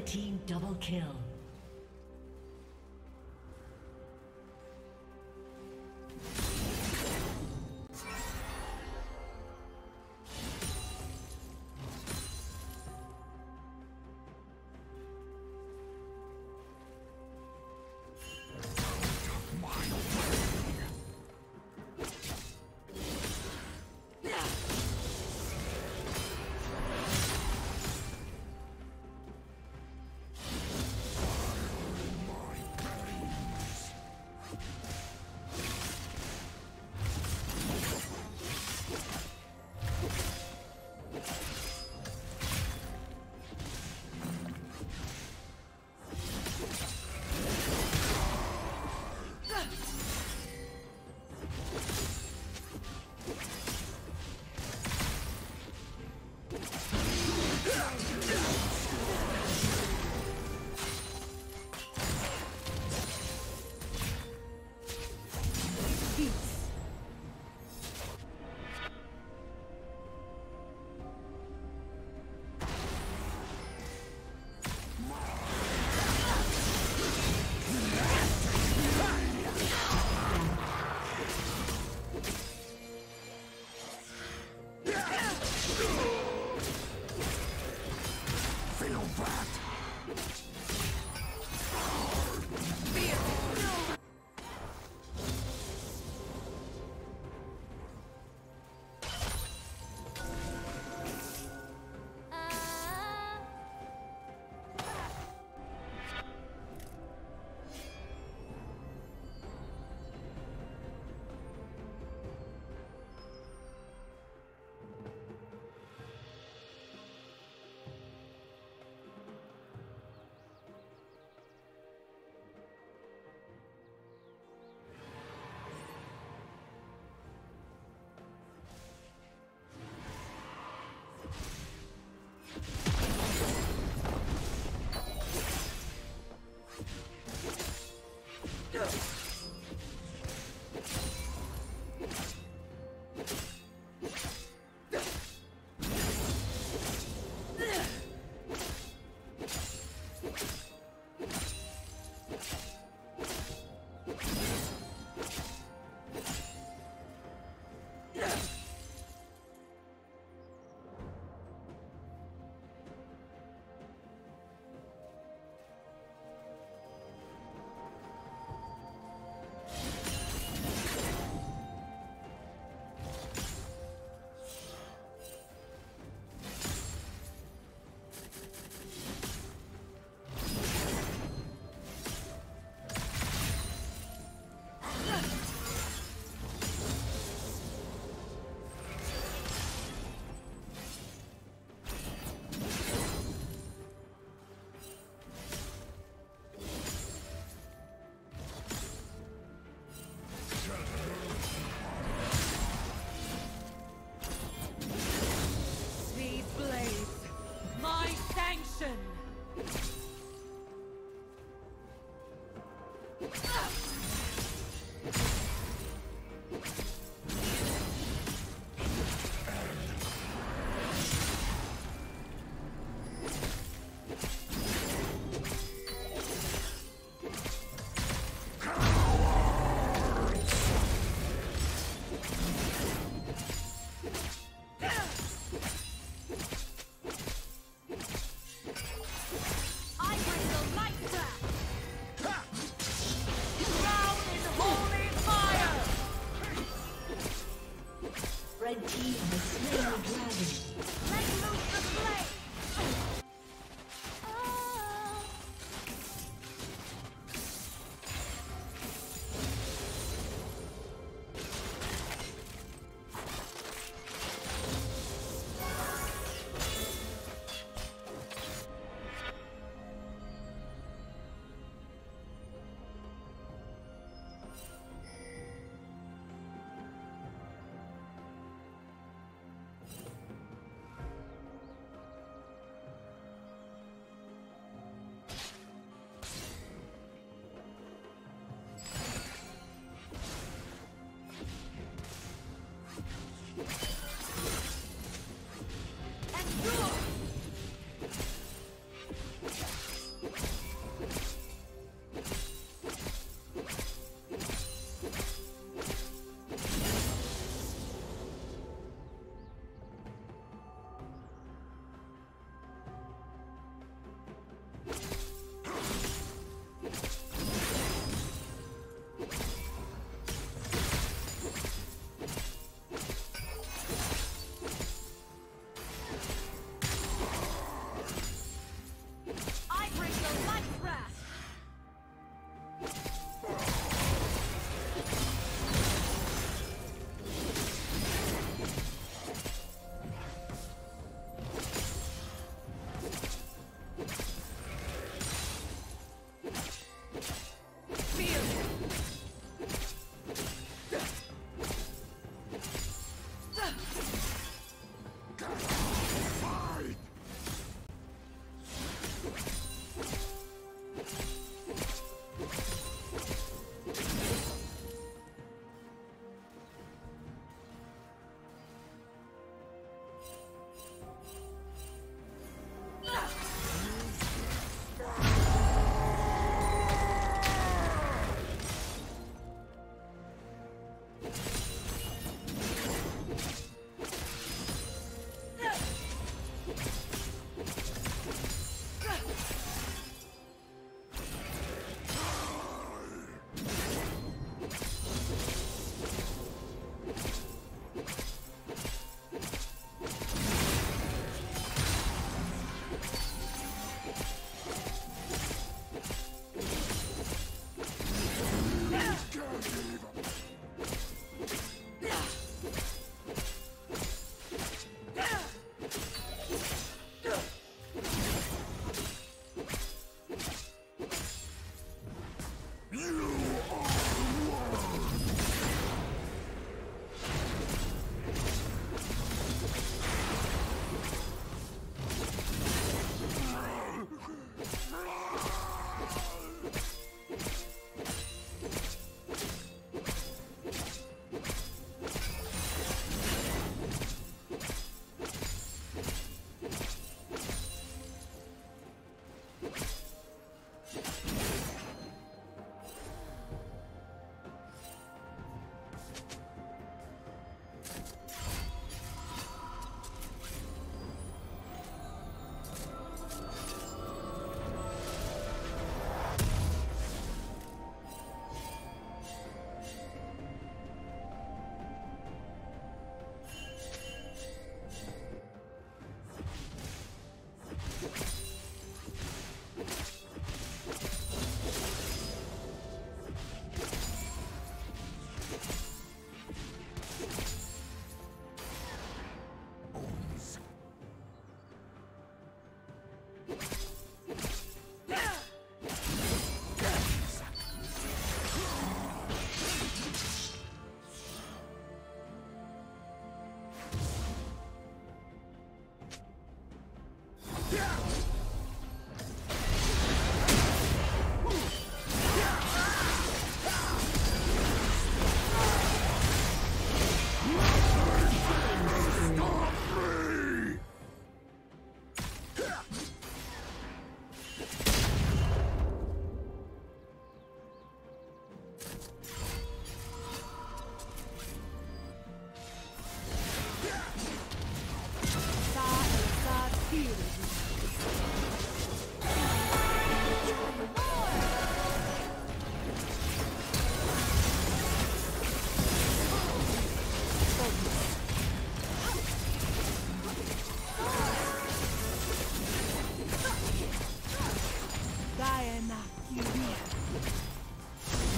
Red team double kill.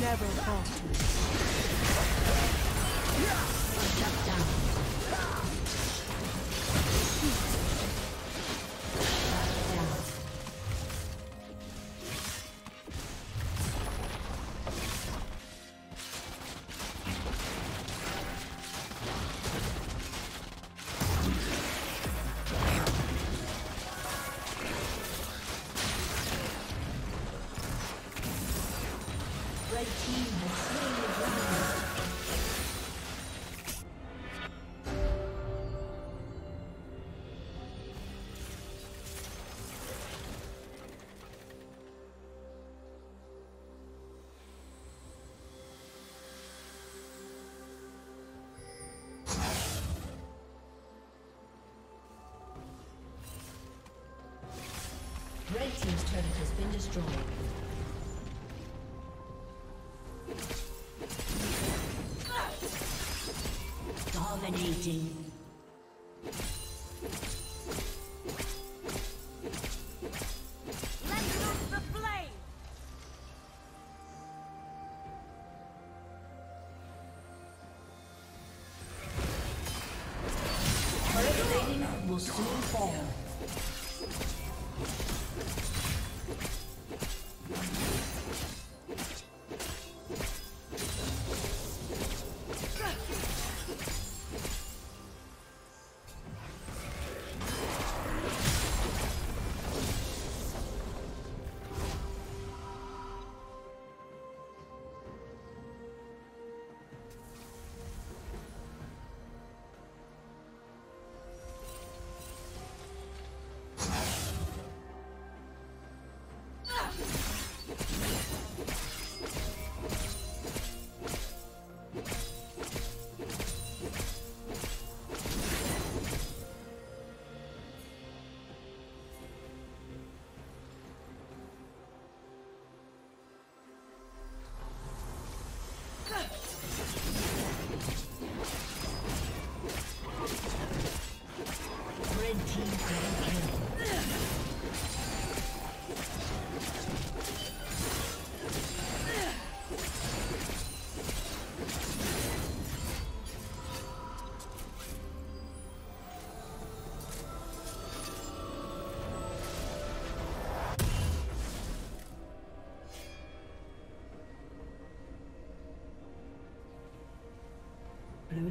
Never falter. Shut down. Red Team's turret has been destroyed. Dominating. Blue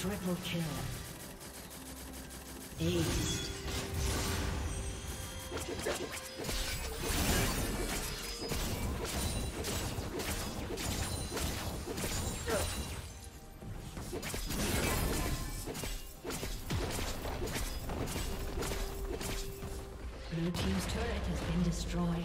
Triple kill. Ace. Blue team's turret has been destroyed.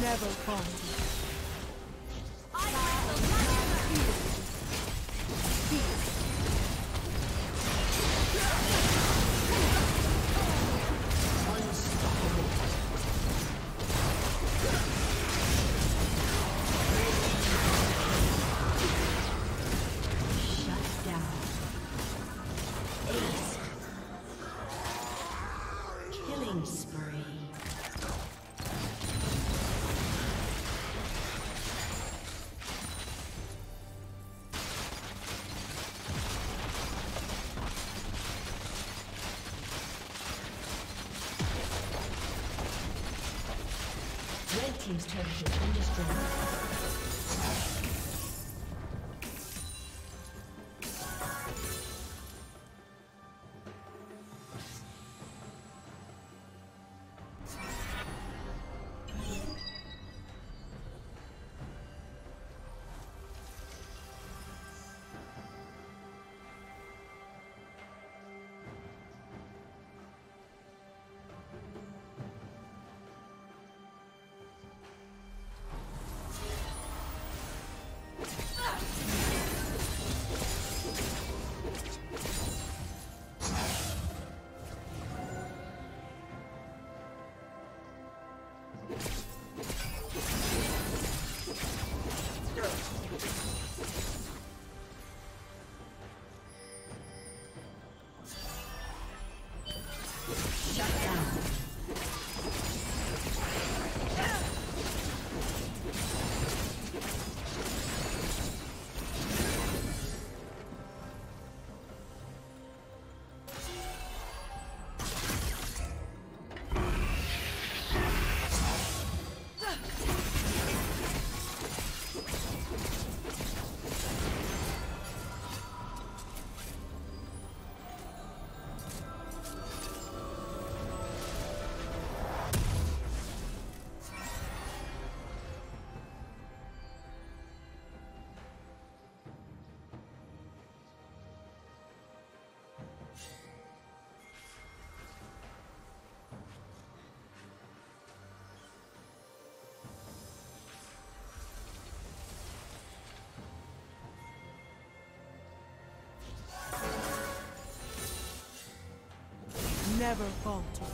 Never come. Team's turret has been destroyed. never falter.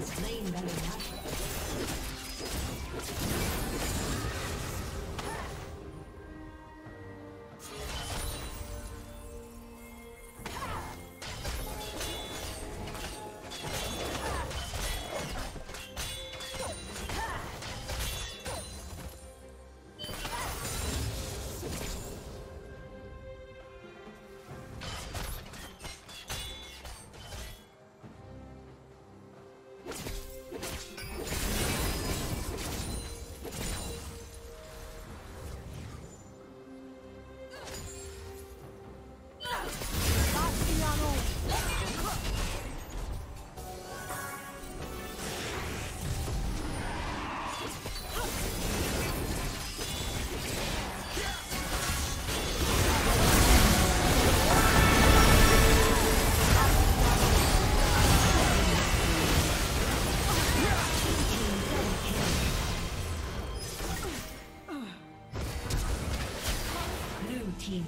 Slain by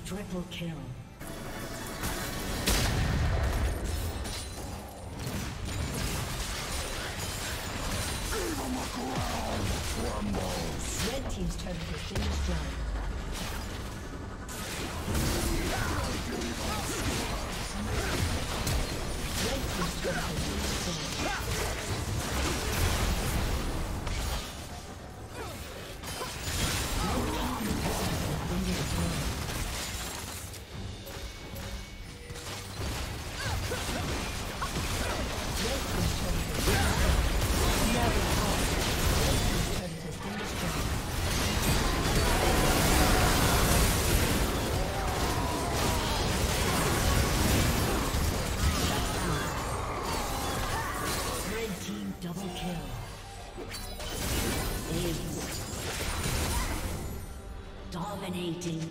triple kill. Red team's turret has been destroyed. Red team's turret has been destroyed. Dominating.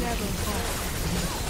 Never fall.